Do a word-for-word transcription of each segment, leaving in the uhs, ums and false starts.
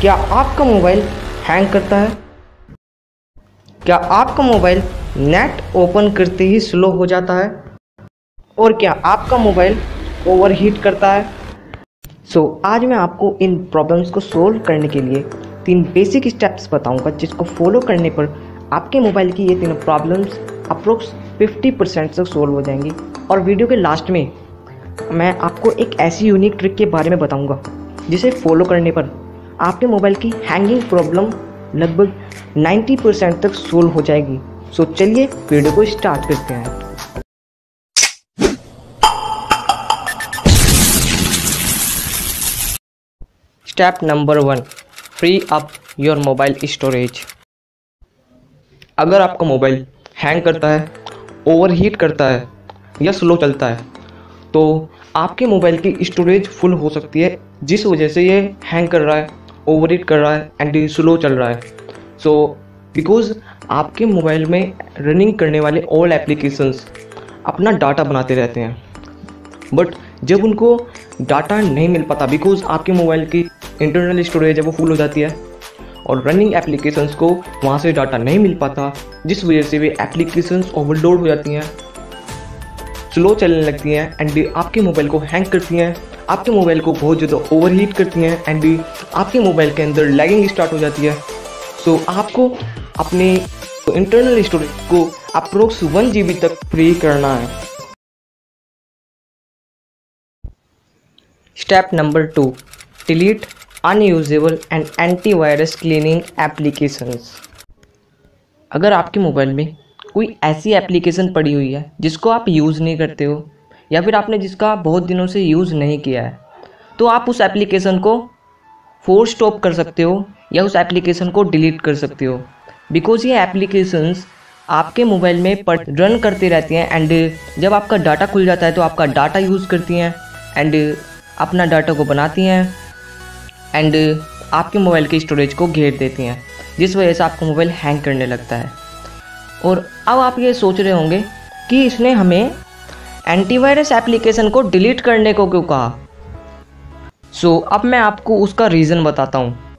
क्या आपका mobile hang करता है? क्या आपका मोबाइल नेट ओपन करते ही स्लो हो जाता है? और क्या आपका मोबाइल ओवरहीट करता है? सो so, आज मैं आपको इन प्रॉब्लम्स को सोल्व करने के लिए तीन बेसिक स्टेप्स बताऊंगा, जिसको फॉलो करने पर आपके मोबाइल की ये तीनों प्रॉब्लम्स अप्रोक्स फिफ्टी परसेंट तक सोल्व हो जाएंगी। और वीडियो के लास्ट में मैं आपको एक ऐसी यूनिक ट्रिक के बारे में बताऊंगा, जिसे फॉलो करने पर आपके मोबाइल की हैंगिंग प्रॉब्लम लगभग नाइंटी परसेंट तक सोल्व हो जाएगी। सो so, चलिए वीडियो को स्टार्ट करते हैं। Step number one, free up your mobile storage. अगर आपका मोबाइल हैंग करता है, ओवरहीट करता है या स्लो चलता है, तो आपके मोबाइल की स्टोरेज फुल हो सकती है, जिस वजह से ये हैंग कर रहा है, ओवरहीट कर रहा है एंड स्लो चल रहा है। सो so, बिकॉज आपके मोबाइल में रनिंग करने वाले ऑल एप्लीकेशंस अपना डाटा बनाते रहते हैं, बट जब उनको डाटा नहीं मिल पाता बिकॉज आपके मोबाइल की इंटरनल स्टोरेज है वो फुल हो जाती है, और रनिंग एप्लीकेशंस को वहाँ से डाटा नहीं मिल पाता, जिस वजह से वे एप्लीकेशंस ओवरलोड हो जाती हैं, स्लो चलने लगती हैं एंड आपके मोबाइल को हैंग करती हैं, आपके मोबाइल को बहुत ज़्यादा ओवरहीट करती हैं एंड आपके मोबाइल के अंदर लैगिंग स्टार्ट हो जाती है। सो so, आपको अपने इंटरनल स्टोरेज को अप्रोक्स वन जी बी तक फ्री करना है। Step number two, delete unusable and antivirus cleaning applications. अगर आपके मोबाइल में कोई ऐसी एप्लीकेशन पड़ी हुई है जिसको आप यूज़ नहीं करते हो, या फिर आपने जिसका बहुत दिनों से यूज़ नहीं किया है, तो आप उस एप्लीकेशन को फोर्स स्टॉप कर सकते हो या उस एप्लीकेशन को डिलीट कर सकते हो, बिकॉज ये एप्लीकेशंस आपके मोबाइल में पर रन करती रहती हैं एंड जब आपका डाटा खुल जाता है तो आपका डाटा यूज़ करती हैं एंड अपना डाटा को बनाती हैं एंड आपके मोबाइल के स्टोरेज को घेर देती हैं, जिस वजह से आपका मोबाइल हैंग करने लगता है। और अब आप ये सोच रहे होंगे कि इसने हमें एंटीवायरस एप्लीकेशन को डिलीट करने को क्यों कहा। सो so, अब मैं आपको उसका रीज़न बताता हूँ।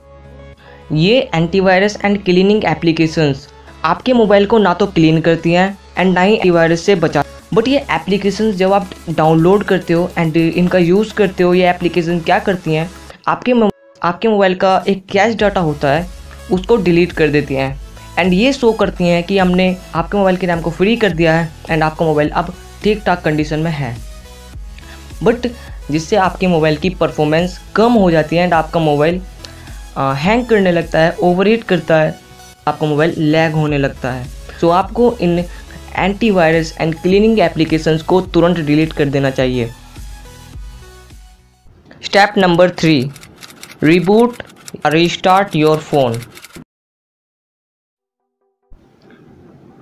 ये एंटीवायरस एंड क्लीनिंग एप्लीकेशंस आपके मोबाइल को ना तो क्लीन करती हैं एंड ना ही एंटीवायरस से बचा, बट ये एप्लीकेशंस जब आप डाउनलोड करते हो एंड इनका यूज़ करते हो, ये एप्लीकेशन क्या करती हैं, आपके आपके मोबाइल का एक कैश डाटा होता है उसको डिलीट कर देती हैं एंड ये शो करती हैं कि हमने आपके मोबाइल के रैम को फ्री कर दिया है एंड आपका मोबाइल अब ठीक ठाक कंडीशन में है, बट जिससे आपके मोबाइल की परफॉर्मेंस कम हो जाती है एंड आपका मोबाइल हैंग करने लगता है, ओवरहीट करता है, आपका मोबाइल लैग होने लगता है। सो so, आपको इन एंटीवायरस एंड क्लीनिंग एप्लीकेशंस को तुरंत डिलीट कर देना चाहिए। Step number three, reboot restart your phone.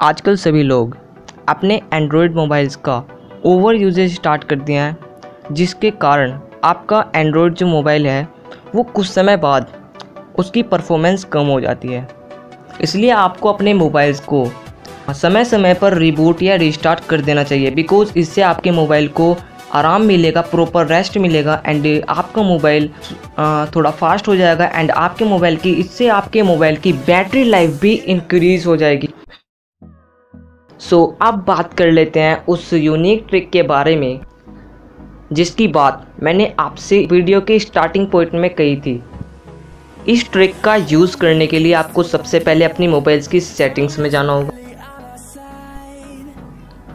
आजकल सभी लोग अपने एंड्रॉयड मोबाइल्स का ओवर यूजेज स्टार्ट कर दिया है, जिसके कारण आपका एंड्रॉयड जो मोबाइल है वो कुछ समय बाद उसकी परफॉर्मेंस कम हो जाती है। इसलिए आपको अपने मोबाइल्स को समय समय पर रिबूट या रिस्टार्ट कर देना चाहिए, बिकॉज इससे आपके मोबाइल को आराम मिलेगा, प्रॉपर रेस्ट मिलेगा एंड आपका मोबाइल थोड़ा फास्ट हो जाएगा एंड आपके मोबाइल की इससे आपके मोबाइल की बैटरी लाइफ भी इंक्रीज़ हो जाएगी। सो so, अब बात कर लेते हैं उस यूनिक ट्रिक के बारे में, जिसकी बात मैंने आपसे वीडियो के स्टार्टिंग पॉइंट में कही थी। इस ट्रिक का यूज़ करने के लिए आपको सबसे पहले अपनी मोबाइल्स की सेटिंग्स में जाना होगा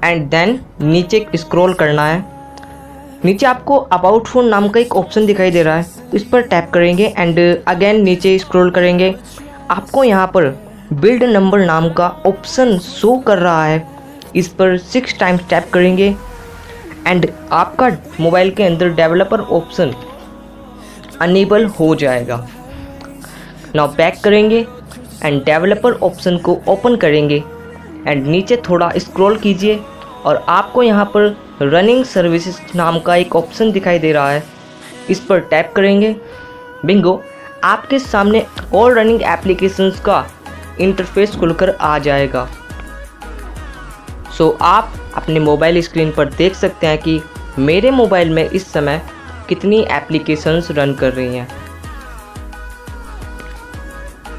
एंड देन नीचे स्क्रॉल करना है। नीचे आपको अबाउट फोन नाम का एक ऑप्शन दिखाई दे रहा है, इस पर टैप करेंगे एंड अगेन नीचे स्क्रॉल करेंगे। आपको यहाँ पर बिल्ड नंबर नाम का ऑप्शन शो कर रहा है, इस पर सिक्स टाइम्स टैप करेंगे एंड आपका मोबाइल के अंदर डेवलपर ऑप्शन अनेबल हो जाएगा। नाउ बैक करेंगे एंड डेवलपर ऑप्शन को ओपन करेंगे एंड नीचे थोड़ा स्क्रॉल कीजिए और आपको यहाँ पर रनिंग सर्विसेज नाम का एक ऑप्शन दिखाई दे रहा है, इस पर टैप करेंगे। बिंगो, आपके सामने और रनिंग एप्लीकेशंस का इंटरफेस खुलकर आ जाएगा। सो so, आप अपने मोबाइल स्क्रीन पर देख सकते हैं कि मेरे मोबाइल में इस समय कितनी एप्लीकेशंस रन कर रही हैं।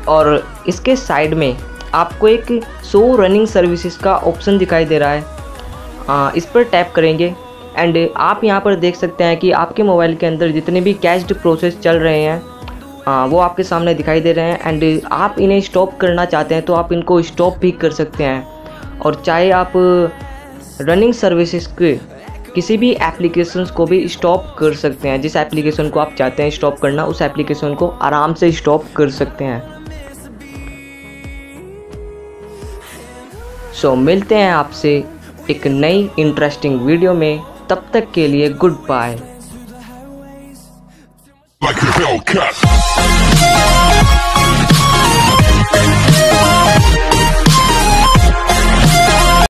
और इसके साइड में आपको एक शो रनिंग सर्विसेज का ऑप्शन दिखाई दे रहा है, आ, इस पर टैप करेंगे एंड आप यहां पर देख सकते हैं कि आपके मोबाइल के अंदर जितने भी कैच्ड प्रोसेस चल रहे हैं आ, वो आपके सामने दिखाई दे रहे हैं एंड आप इन्हें स्टॉप करना चाहते हैं तो आप इनको स्टॉप भी कर सकते हैं। और चाहे आप रनिंग सर्विसेज के किसी भी एप्लीकेशंस को भी स्टॉप कर सकते हैं, जिस एप्लीकेशन को आप चाहते हैं स्टॉप करना उस एप्लीकेशन को आराम से स्टॉप कर सकते हैं। सो so, मिलते हैं आपसे एक नई इंटरेस्टिंग वीडियो में, तब तक के लिए गुड बाय।